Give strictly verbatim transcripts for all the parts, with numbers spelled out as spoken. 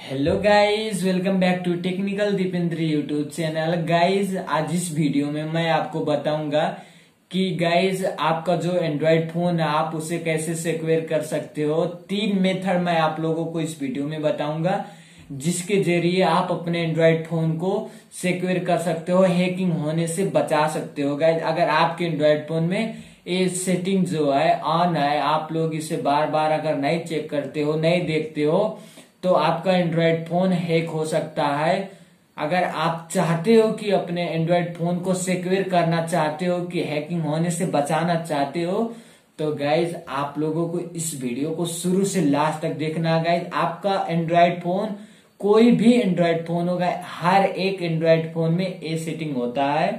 Hello guys, welcome back to technical Dipendra YouTube channel. Guys, आज इस video में मैं आपको बताऊंगा कि गाइस आपका जो एंड्रॉयड फोन है आप उसे कैसे सिक्योर कर सकते हो। तीन मेथड मैं आप लोगों को इस वीडियो में बताऊंगा जिसके जरिए आप अपने एंड्रॉयड फोन को सिक्योर कर सकते हो, हैकिंग होने से बचा सकते हो। गाइस, अगर आपके एंड्रॉयड फोन में ये सेटिंग जो है ऑन है, आप लोग इसे बार बार अगर नहीं चेक करते हो, नहीं देखते हो, तो आपका एंड्रॉयड फोन हैक हो सकता है। अगर आप चाहते हो कि अपने एंड्रॉयड फोन को सिक्योर करना चाहते हो, कि हैकिंग होने से बचाना चाहते हो, तो गाइज आप लोगों को इस वीडियो को शुरू से लास्ट तक देखना है। गाइज, आपका एंड्रॉयड फोन, कोई भी एंड्रॉयड फोन होगा, हर एक एंड्रॉयड फोन में ये सेटिंग होता है।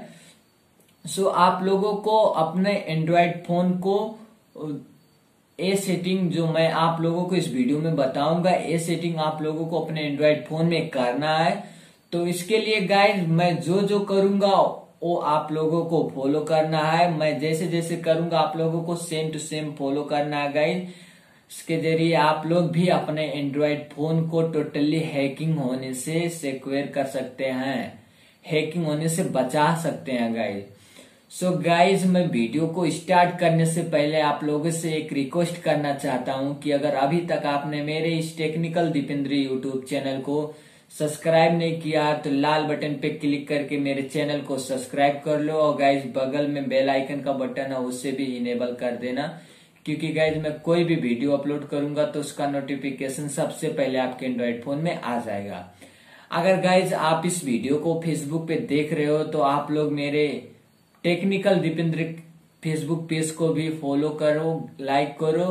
सो so, आप लोगों को अपने एंड्रॉयड फोन को ये सेटिंग जो मैं आप लोगों को इस वीडियो में बताऊंगा, ये सेटिंग आप लोगों को अपने एंड्रॉयड फोन में करना है। तो इसके लिए गाइज मैं जो जो करूंगा वो आप लोगों को फॉलो करना है। मैं जैसे जैसे करूंगा आप लोगों को सेम टू सेम फॉलो करना है। गाइज, इसके जरिए आप लोग भी अपने एंड्रॉयड फोन को टोटली हैकिंग होने से सिक्योर कर सकते हैं, हैकिंग होने से बचा सकते हैं। गाइज, सो so गाइज मैं वीडियो को स्टार्ट करने से पहले आप लोगों से एक रिक्वेस्ट करना चाहता हूं कि अगर अभी तक आपने मेरे इस टेक्निकल दीपेंद्र यूट्यूब चैनल को सब्सक्राइब नहीं किया तो लाल बटन पे क्लिक करके मेरे चैनल को सब्सक्राइब कर लो। और गाइज बगल में बेल आइकन का बटन है उससे भी इनेबल कर देना, क्योंकि गाइज मैं कोई भी वीडियो अपलोड करूंगा तो उसका नोटिफिकेशन सबसे पहले आपके एंड्रॉयड फोन में आ जाएगा। अगर गाइज आप इस वीडियो को फेसबुक पे देख रहे हो तो आप लोग मेरे टेक्निकल दीपेंद्र फेसबुक पेज को भी फॉलो करो, लाइक करो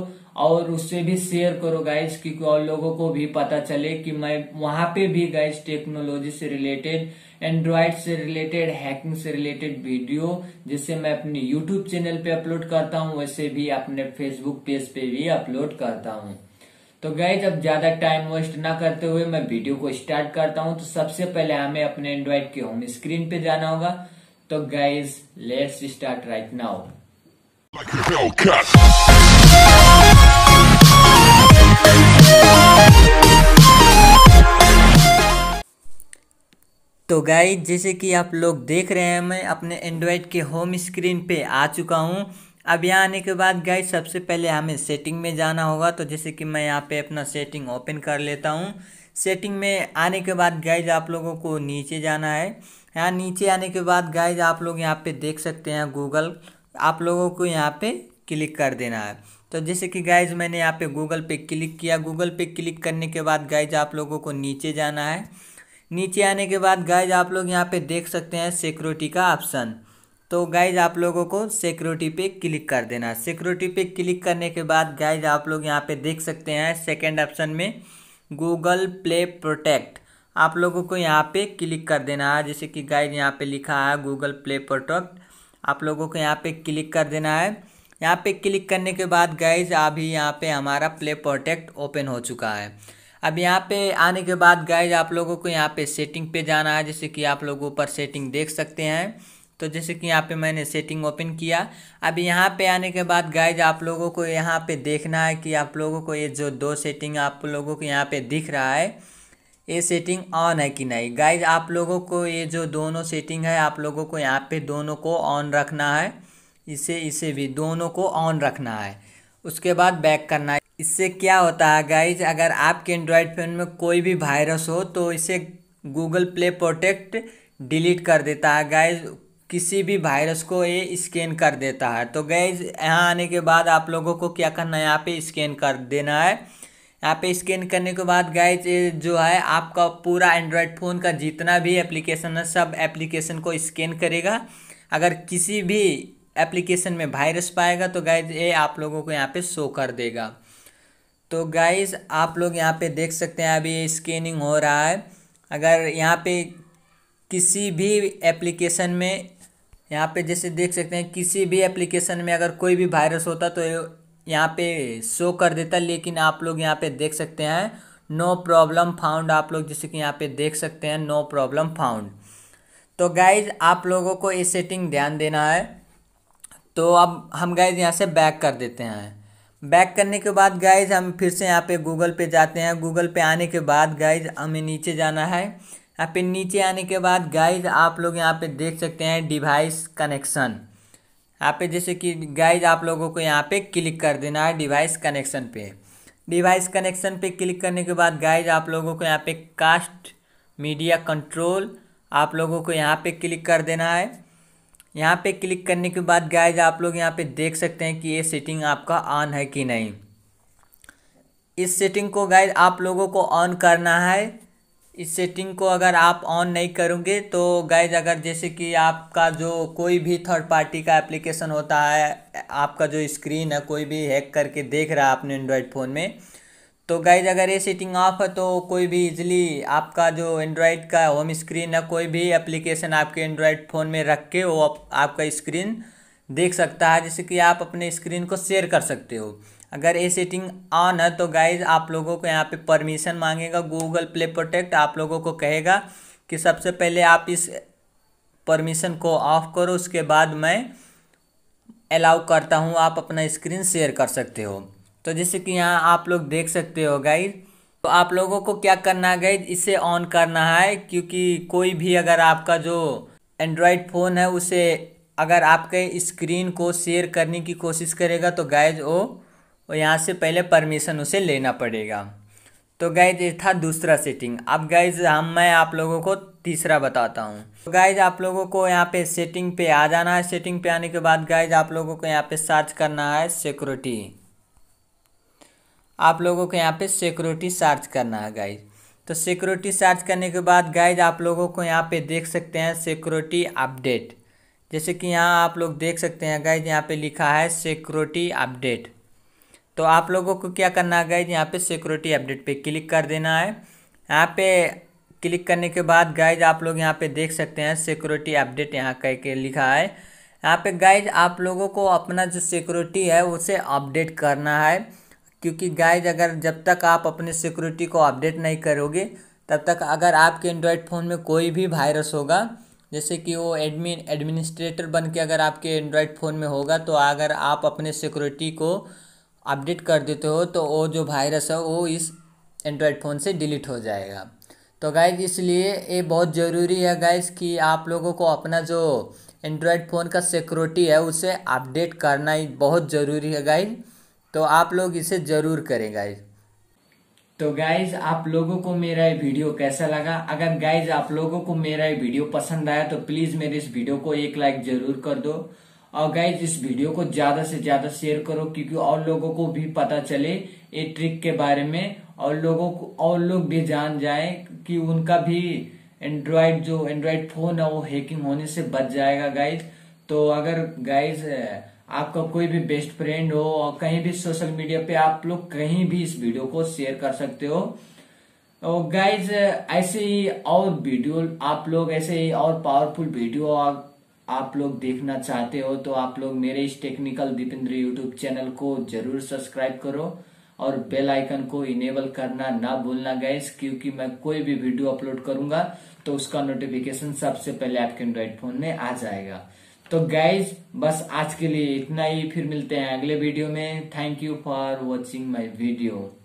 और उससे भी शेयर करो गाइज, क्योंकि और लोगों को भी पता चले कि मैं वहां पे भी गाइज टेक्नोलॉजी से रिलेटेड, एंड्रॉयड से रिलेटेड, हैकिंग से रिलेटेड वीडियो जैसे मैं अपने यूट्यूब चैनल पे अपलोड करता हूं वैसे भी अपने फेसबुक पेज पे भी अपलोड करता हूं। तो गाइज अब ज्यादा टाइम वेस्ट ना करते हुए मैं वीडियो को स्टार्ट करता हूँ। तो सबसे पहले हमें अपने एंड्रॉयड के होम स्क्रीन पे जाना होगा। तो guys let's start right now. तो गाइज जैसे कि आप लोग देख रहे हैं मैं अपने एंड्रॉयड के होम स्क्रीन पे आ चुका हूँ। अब यहाँ आने के बाद गाइज सबसे पहले हमें सेटिंग में जाना होगा। तो जैसे कि मैं यहाँ पे अपना सेटिंग ओपन कर लेता हूँ। सेटिंग में आने के बाद गाइज आप लोगों को नीचे जाना है। यहाँ नीचे आने के बाद गाइज आप लोग यहाँ पे देख सकते हैं गूगल, आप लोगों को यहाँ पे क्लिक कर देना है। तो जैसे कि गाइज मैंने यहाँ पे गूगल पे क्लिक किया। गूगल पे क्लिक करने के बाद गाइज आप लोगों को नीचे जाना है। नीचे आने के बाद गाइज आप लोग यहाँ पे देख सकते हैं सिक्योरिटी का ऑप्शन। तो गाइज आप लोगों को सिक्योरिटी पे क्लिक कर देना है। सिक्योरिटी पे क्लिक करने के बाद गाइज आप लोग यहाँ पे देख सकते हैं सेकेंड ऑप्शन में गूगल प्ले प्रोटेक्ट, आप लोगों को यहाँ पे क्लिक कर देना है। जैसे कि गाइज यहाँ पे लिखा है गूगल प्ले प्रोटेक्ट, आप लोगों को यहाँ पे क्लिक कर देना है। यहाँ पे क्लिक करने के बाद गाइज अभी यहाँ पे हमारा प्ले प्रोटेक्ट ओपन हो चुका है। अब यहाँ पे आने के बाद गाइज आप लोगों को यहाँ पे सेटिंग पे जाना है। जैसे कि आप लोग ऊपर सेटिंग देख सकते हैं। तो जैसे कि यहाँ पे मैंने सेटिंग ओपन किया। अब यहाँ पे आने के बाद गाइज आप लोगों को यहाँ पे देखना है कि आप लोगों को ये जो दो सेटिंग आप लोगों को यहाँ पे दिख रहा है ये सेटिंग ऑन है कि नहीं। गाइज आप लोगों को ये जो दोनों सेटिंग है आप लोगों को यहाँ पे दोनों को ऑन रखना है, इसे इसे भी दोनों को ऑन रखना है। उसके बाद बैक करना है। इससे क्या होता है गाइज, अगर आपके एंड्रॉयड फ़ोन में कोई भी वायरस हो तो इसे गूगल प्ले प्रोटेक्ट डिलीट कर देता है। गाइज किसी भी वायरस को ये स्कैन कर देता है। तो गाइज यहाँ आने के बाद आप लोगों को क्या करना है, यहाँ पे स्कैन कर देना है। यहाँ पे स्कैन करने के बाद गाइज ये जो है आपका पूरा एंड्रॉयड फ़ोन का जितना भी एप्लीकेशन है सब एप्लीकेशन को स्कैन करेगा। अगर किसी भी एप्लीकेशन में वायरस पाएगा तो गाइज ये आप लोगों को यहाँ पे शो कर देगा। तो गाइज आप लोग यहाँ पे देख सकते हैं अभी ये स्कैनिंग हो रहा है। अगर यहाँ पे किसी भी एप्लीकेशन में, यहाँ पे जैसे देख सकते हैं किसी भी एप्लीकेशन में अगर कोई भी वायरस होता तो यहाँ पे शो कर देता, लेकिन आप लोग यहाँ पे देख सकते हैं नो प्रॉब्लम फाउंड। आप लोग जैसे कि यहाँ पे देख सकते हैं नो प्रॉब्लम फाउंड। तो गाइज आप लोगों को ये सेटिंग ध्यान देना है। तो अब हम गाइज यहाँ से बैक कर देते हैं। बैक करने के बाद गाइज हम फिर से यहाँ पे गूगल पे जाते हैं। गूगल पे आने के बाद गाइज हमें नीचे जाना है। यहाँ पे नीचे आने के बाद गाइज आप लोग यहाँ पे देख सकते हैं डिवाइस कनेक्शन। यहाँ पे जैसे कि गाइज आप लोगों को यहाँ पे क्लिक कर देना है डिवाइस कनेक्शन पे। डिवाइस कनेक्शन पे क्लिक करने के बाद गाइज आप लोगों को यहाँ पे कास्ट मीडिया कंट्रोल आप लोगों को यहाँ पे क्लिक कर देना है। यहाँ पे क्लिक करने के बाद गाइज आप लोग यहाँ पे देख सकते हैं कि ये सेटिंग आपका ऑन है कि नहीं। इस सेटिंग को गाइज आप लोगों को ऑन करना है। इस सेटिंग को अगर आप ऑन नहीं करोगे तो गाइज अगर जैसे कि आपका जो कोई भी थर्ड पार्टी का एप्लीकेशन होता है, आपका जो स्क्रीन है कोई भी हैक करके देख रहा है अपने एंड्रॉयड फ़ोन में, तो गाइज अगर ये सेटिंग ऑफ है तो कोई भी इजीली आपका जो एंड्रॉयड का होम स्क्रीन है कोई भी एप्लीकेशन आपके एंड्रॉयड फ़ोन में रख के वो आप, आपका स्क्रीन देख सकता है, जैसे कि आप अपने स्क्रीन को शेयर कर सकते हो। अगर ये सेटिंग ऑन है तो गाइज आप लोगों को यहाँ पे परमिशन मांगेगा गूगल प्ले प्रोटेक्ट। आप लोगों को कहेगा कि सबसे पहले आप इस परमिशन को ऑफ करो, उसके बाद मैं अलाउ करता हूँ आप अपना स्क्रीन शेयर कर सकते हो। तो जैसे कि यहाँ आप लोग देख सकते हो गाइज, तो आप लोगों को क्या करना है गाइज, इसे ऑन करना है। क्योंकि कोई भी अगर आपका जो एंड्रॉयड फ़ोन है उसे अगर आपके स्क्रीन को शेयर करने की कोशिश करेगा तो गाइज वो यहाँ से पहले परमिशन उसे लेना पड़ेगा। तो गाइज ये था दूसरा सेटिंग। अब गाइज हम मैं आप लोगों को तीसरा बताता हूँ। तो गाइज आप लोगों को यहाँ पे सेटिंग पे आ जाना है। सेटिंग पे आने के बाद गाइज आप लोगों को यहाँ पे सर्च करना है सिक्योरिटी। आप लोगों को यहाँ पे सिक्योरिटी सर्च करना है गाइज। तो सिक्योरिटी सर्च करने के बाद गाइज आप लोगों को यहाँ पे देख सकते हैं सिक्योरिटी अपडेट। जैसे कि यहाँ आप लोग देख सकते हैं गाइज, यहाँ पे लिखा है सिक्योरिटी अपडेट। तो आप लोगों को क्या करना है गाइज, यहाँ पे सिक्योरिटी अपडेट पे क्लिक कर देना है। यहाँ पे क्लिक करने के बाद गाइज आप लोग यहाँ पे देख सकते हैं सिक्योरिटी अपडेट यहाँ कह के लिखा है। यहाँ पे गाइज आप लोगों को अपना जो सिक्योरिटी है उसे अपडेट करना है, क्योंकि गाइज अगर जब तक आप अपने सिक्योरिटी को अपडेट नहीं करोगे तब तक अगर आपके एंड्रॉयड फ़ोन में कोई भी वायरस होगा, जैसे कि वो एडमिन एडमिनिस्ट्रेटर बन के अगर आपके एंड्रॉयड फ़ोन में होगा, तो अगर आप अपने सिक्योरिटी को अपडेट कर देते हो तो वो जो वायरस है वो इस एंड्रॉयड फ़ोन से डिलीट हो जाएगा। तो गाइज इसलिए ये बहुत ज़रूरी है गाइज कि आप लोगों को अपना जो एंड्रॉयड फ़ोन का सिक्योरिटी है उसे अपडेट करना ही बहुत ज़रूरी है गाइज। तो आप लोग इसे ज़रूर करें गाइज। तो गाइज आप लोगों को मेरा ये वीडियो कैसा लगा? अगर गाइज आप लोगों को मेरा ये वीडियो पसंद आया तो प्लीज़ मेरे इस वीडियो को एक लाइक ज़रूर कर दो, और गाइज इस वीडियो को ज़्यादा से ज़्यादा शेयर करो क्योंकि और लोगों को भी पता चले ये ट्रिक के बारे में, और लोगों को और लोग भी जान जाए कि उनका भी एंड्रॉयड जो एंड्रॉयड फ़ोन है वो हैकिंग होने से बच जाएगा गाइज। तो अगर गाइज आपका कोई भी बेस्ट फ्रेंड हो और कहीं भी सोशल मीडिया पे आप लोग कहीं भी इस वीडियो को शेयर कर सकते हो। और गाइज ऐसे ही और वीडियो आप लोग ऐसे ही और पावरफुल वीडियो आप लोग देखना चाहते हो तो आप लोग मेरे इस टेक्निकल दीपेंद्र यूट्यूब चैनल को जरूर सब्सक्राइब करो और बेल आइकन को इनेबल करना ना भूलना गाइज, क्योंकि मैं कोई भी वीडियो अपलोड करूंगा तो उसका नोटिफिकेशन सबसे पहले आपके एंड्रॉयड फोन में आ जाएगा। तो गाइज बस आज के लिए इतना ही, फिर मिलते हैं अगले वीडियो में। Thank you for watching my video.